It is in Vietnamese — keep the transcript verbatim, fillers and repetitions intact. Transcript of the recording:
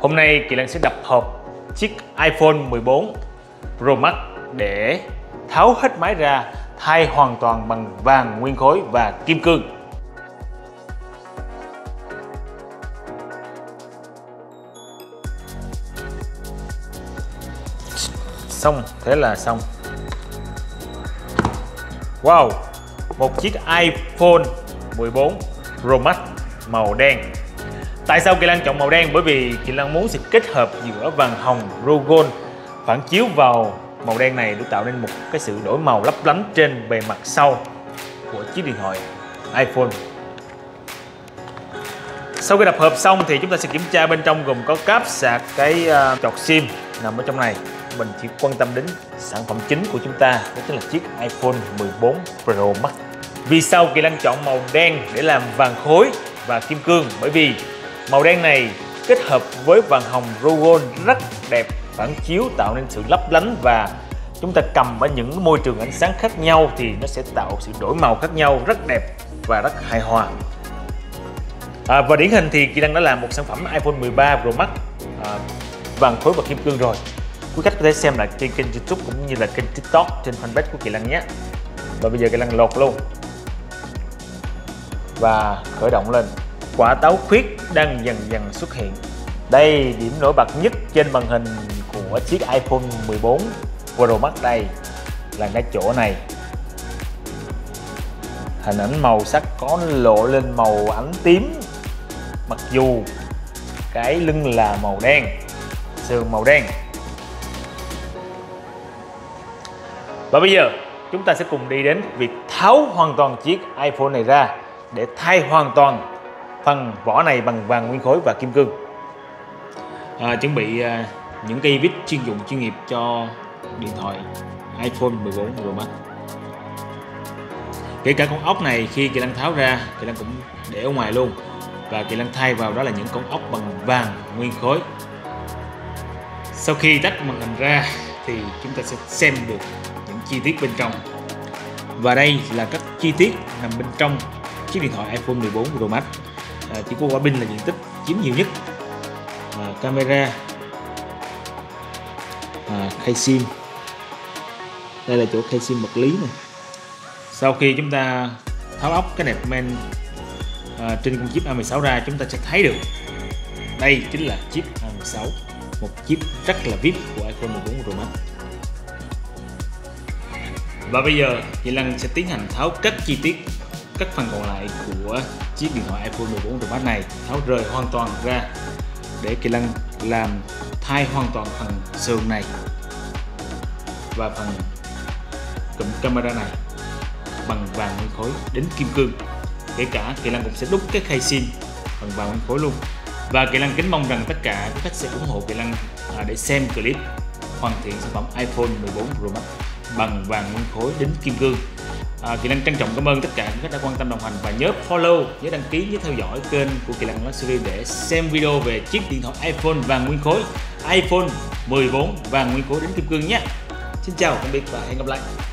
Hôm nay Kỳ Lân sẽ đập hộp chiếc iPhone mười bốn Pro Max để tháo hết máy ra, thay hoàn toàn bằng vàng nguyên khối và kim cương. Xong, thế là xong. Wow, một chiếc iPhone mười bốn Pro Max màu đen. Tại sao Kỳ Lân chọn màu đen? Bởi vì Kỳ Lân muốn sự kết hợp giữa vàng hồng rô phản chiếu vào màu đen này để tạo nên một cái sự đổi màu lấp lánh trên bề mặt sau của chiếc điện thoại iPhone. Sau khi đập hộp xong thì chúng ta sẽ kiểm tra bên trong, gồm có cáp sạc, cái chọt sim nằm ở trong này. Mình chỉ quan tâm đến sản phẩm chính của chúng ta, đó chính là chiếc iPhone mười bốn Pro Max. Vì sao Kỳ Lân chọn màu đen để làm vàng khối và kim cương? Bởi vì màu đen này kết hợp với vàng hồng rô gold rất đẹp, phản chiếu tạo nên sự lấp lánh, và chúng ta cầm ở những môi trường ánh sáng khác nhau thì nó sẽ tạo sự đổi màu khác nhau, rất đẹp và rất hài hòa. À, và điển hình thì Kỳ Lân đã làm một sản phẩm iPhone mười ba Pro Max à, vàng khối và kim cương rồi. Quý khách có thể xem lại trên kênh YouTube cũng như là kênh TikTok trên fanpage của Kỳ Lân nhé. Và bây giờ Kỳ Lân lột luôn và khởi động lên. Quả táo khuyết đang dần dần xuất hiện. Đây, điểm nổi bật nhất trên màn hình của chiếc iPhone mười bốn Pro Max đây là cái chỗ này. Hình ảnh màu sắc có lộ lên màu ánh tím, mặc dù cái lưng là màu đen, sườn màu đen. Và bây giờ chúng ta sẽ cùng đi đến việc tháo hoàn toàn chiếc iPhone này ra để thay hoàn toàn phần vỏ này bằng vàng nguyên khối và kim cương. À, chuẩn bị à, những cây vít chuyên dụng chuyên nghiệp cho điện thoại iPhone mười bốn Pro Max. Kể cả con ốc này, khi Kỳ Lân tháo ra, Kỳ Lân cũng để ở ngoài luôn, và Kỳ Lân thay vào đó là những con ốc bằng vàng nguyên khối. Sau khi tách màn hình ra thì chúng ta sẽ xem được những chi tiết bên trong. Và đây là các chi tiết nằm bên trong chiếc điện thoại iPhone mười bốn Pro Max. À, chỉ có quả pin là diện tích chiếm nhiều nhất. À, camera, à, khay sim, đây là chỗ khay sim vật lý này. Sau khi chúng ta tháo ốc cái nẹp men à, trên con chip a mười sáu ra, chúng ta sẽ thấy được đây chính là chip a mười sáu, một chip rất là vê i pê của iPhone mười bốn Pro Max. Và bây giờ Kỳ Lân sẽ tiến hành tháo các chi tiết, các phần còn lại của chiếc điện thoại iPhone mười bốn Pro Max này, tháo rời hoàn toàn ra để Kỳ Lân làm thay hoàn toàn phần sườn này và phần cụm camera này bằng vàng nguyên khối đến kim cương. Kể cả Kỳ Lân cũng sẽ đúc cái khay sim bằng vàng nguyên khối luôn. Và Kỳ Lân kính mong rằng tất cả các khách sẽ ủng hộ Kỳ Lân để xem clip hoàn thiện sản phẩm iPhone mười bốn Pro Max bằng vàng nguyên khối đến kim cương. À, Kỳ Lân trân trọng cảm ơn tất cả các đã quan tâm đồng hành, và nhớ follow, nhớ đăng ký, nhớ theo dõi kênh của Kỳ Lân Luxury để xem video về chiếc điện thoại iPhone vàng nguyên khối, iPhone mười bốn vàng nguyên khối đến kim cương nhé. Xin chào, tạm biệt và hẹn gặp lại.